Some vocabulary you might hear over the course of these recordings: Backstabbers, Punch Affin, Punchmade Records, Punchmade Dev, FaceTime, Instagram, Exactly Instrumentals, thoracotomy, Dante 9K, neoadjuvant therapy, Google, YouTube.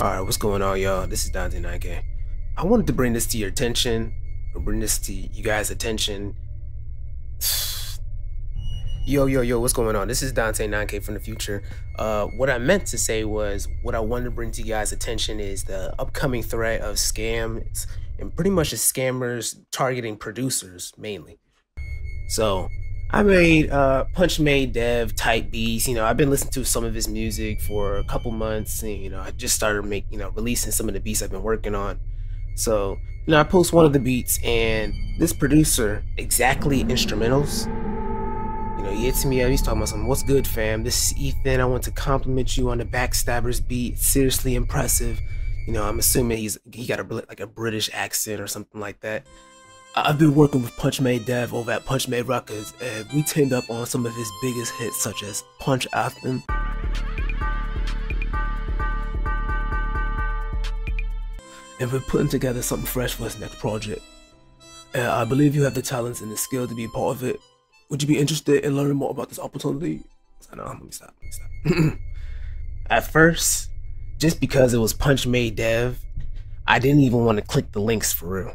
Alright, what's going on, y'all? This is Dante 9K. I wanted to bring this to your attention, or bring this to you guys' attention. Yo, what's going on? This is Dante 9K from the future. What I meant to say was, what I wanted to bring to you guys' attention is the upcoming threat of scams, and pretty much the scammers targeting producers, mainly. So, I made Punchmade Dev type beats. You know, I've been listening to some of his music for a couple months, and you know, I just started releasing some of the beats I've been working on. So, you know, I post one of the beats, and this producer, Exactly Instrumentals, you know, he hits me up. He's talking about something. What's good, fam? This is Ethan. I want to compliment you on the Backstabbers beat. Seriously impressive. You know, I'm assuming he got like a British accent or something like that. I've been working with Punchmade Dev over at Punchmade Records, and we teamed up on some of his biggest hits such as Punch Affin, and we're putting together something fresh for his next project. I believe you have the talents and the skill to be a part of it. Would you be interested in learning more about this opportunity? I know, let me stop. At first, just because it was Punchmade Dev, I didn't even want to click the links for real.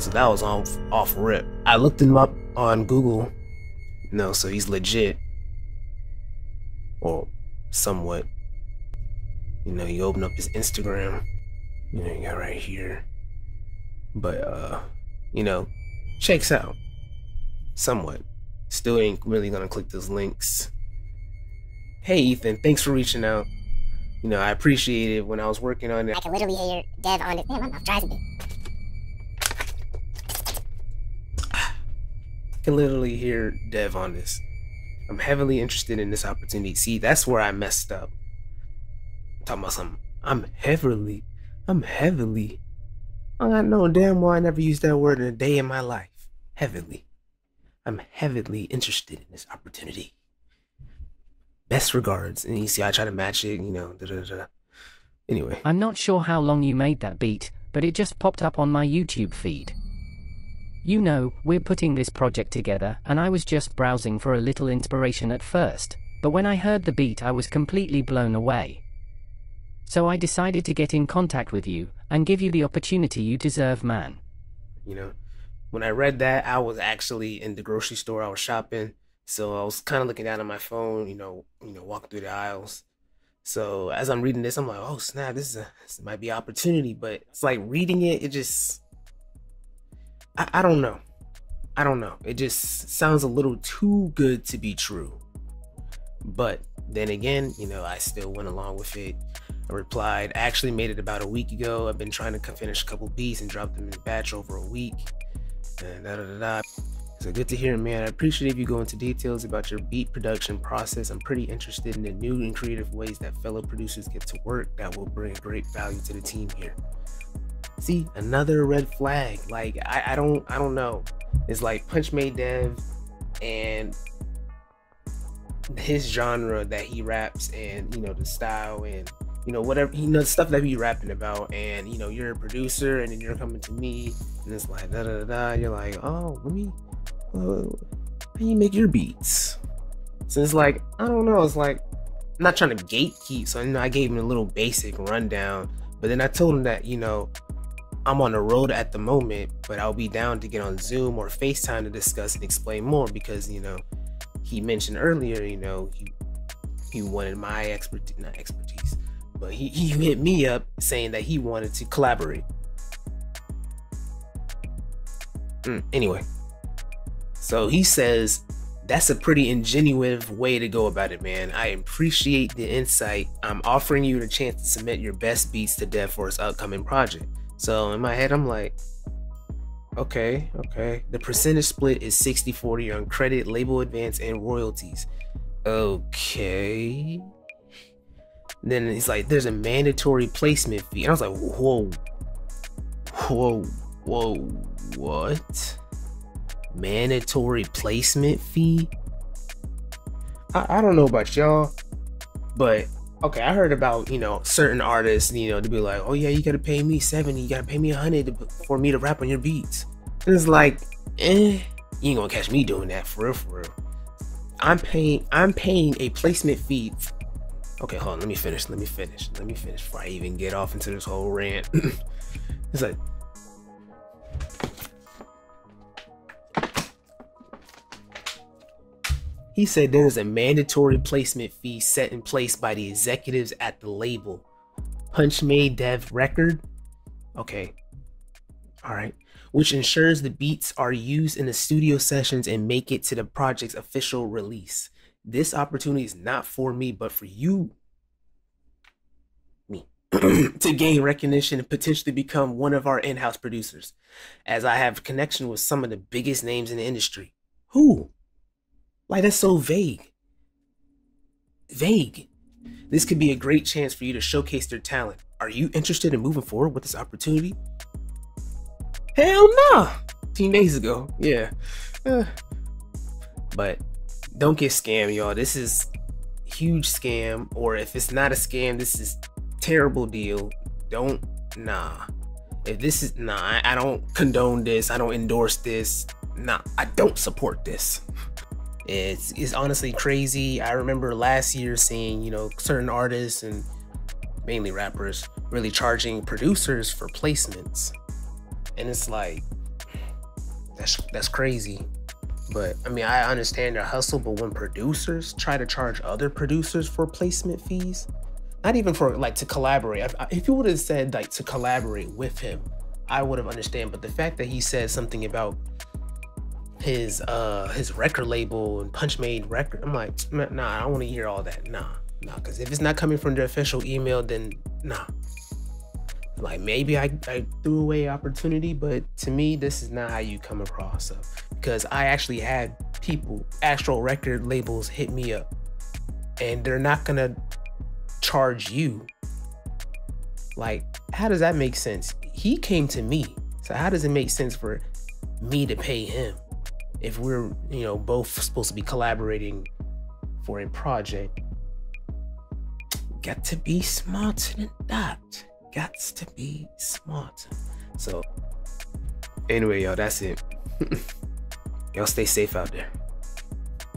So that was off rip. I looked him up on Google. No, so he's legit. Or somewhat. You know, you open up his Instagram. You know, you got right here. But, you know, checks out. Somewhat. Still ain't really gonna click those links. Hey, Ethan, thanks for reaching out. You know, I appreciate it when I was working on it. I can literally hear Dev on it. Man, my mouth dries a bit. Literally hear Dev on this. I'm heavily interested in this opportunity. See, that's where I messed up. I'm talking about something. I'm heavily. I know damn well I never used that word in a day in my life. Heavily. I'm heavily interested in this opportunity. Best regards. And you see, I try to match it, you know. Anyway. I'm not sure how long you made that beat, but it just popped up on my YouTube feed. You know, we're putting this project together, and I was just browsing for a little inspiration at first, but when I heard the beat I was completely blown away. So I decided to get in contact with you, and give you the opportunity you deserve, man. You know, when I read that, I was actually in the grocery store, I was shopping, so I was kind of looking down at my phone, you know, walking through the aisles. So as I'm reading this, I'm like, oh snap, this might be an opportunity, but it's like reading it, it just... I don't know. It just sounds a little too good to be true. But then again, you know, I still went along with it. I replied. I actually made it about a week ago. I've been trying to finish a couple beats and drop them in a batch over a week. So good to hear, man. I appreciate if you go into details about your beat production process. I'm pretty interested in the new and creative ways that fellow producers get to work that will bring great value to the team here. See, another red flag. Like I don't know. It's like Punchmade Dev and his genre that he raps, and you know, the style, and you know, whatever, you know, the stuff that he rapping about, and you know, you're a producer, and then you're coming to me, and it's like you're like, oh, how do you make your beats? So it's like, I don't know. It's like, I'm not trying to gatekeep, so you know, I gave him a little basic rundown, but then I told him that, you know, I'm on the road at the moment, but I'll be down to get on Zoom or FaceTime to discuss and explain more, because, you know, he mentioned earlier, you know, he wanted my expertise, not expertise, but he hit me up saying that he wanted to collaborate. Anyway, so he says, that's a pretty ingenuitive way to go about it, man. I appreciate the insight. I'm offering you the chance to submit your best beats to Dev for his upcoming project. So in my head, I'm like, okay. The percentage split is 60-40 on credit, label advance, and royalties. Okay. Then it's like, there's a mandatory placement fee. And I was like, whoa, what? Mandatory placement fee? I don't know about y'all, but... okay, I heard about, you know, certain artists, you know, to be like, oh yeah, you gotta pay me 70, you gotta pay me 100 for me to rap on your beats. And it's like, you ain't gonna catch me doing that for real. I'm paying a placement fee Okay, hold on, let me finish before I even get off into this whole rant. It's like, he said there is a mandatory placement fee set in place by the executives at the label Punchmade Dev Record. Okay. All right. Which ensures the beats are used in the studio sessions and make it to the project's official release. This opportunity is not for me, but for you, me, to gain recognition and potentially become one of our in-house producers, as I have connection with some of the biggest names in the industry. Who? Like, that's so vague. Vague. This could be a great chance for you to showcase their talent. Are you interested in moving forward with this opportunity? Hell nah. 10 days ago. Yeah. But don't get scammed, y'all. This is a huge scam. Or if it's not a scam, this is a terrible deal. Don't. Nah. If this is. Nah. I don't condone this. I don't endorse this. Nah. I don't support this. It's honestly crazy. I remember last year seeing, you know, certain artists and mainly rappers really charging producers for placements. And it's like, that's crazy. But I mean, I understand their hustle, but when producers try to charge other producers for placement fees, not even for like to collaborate. If you would have said like to collaborate with him, I would have understood. But the fact that he said something about his record label and Punchmade Record, I'm like, nah, I don't want to hear all that. Nah, because if it's not coming from the official email, then nah. Like, maybe I threw away opportunity, but to me, this is not how you come across. So, because I actually had people, actual record labels, hit me up, and they're not gonna charge you. Like, how does that make sense? He came to me, so how does it make sense for me to pay him if we're, you know, both supposed to be collaborating for a project? Got to be smarter than that. Gots to be smarter. So anyway, y'all, that's it. Y'all stay safe out there.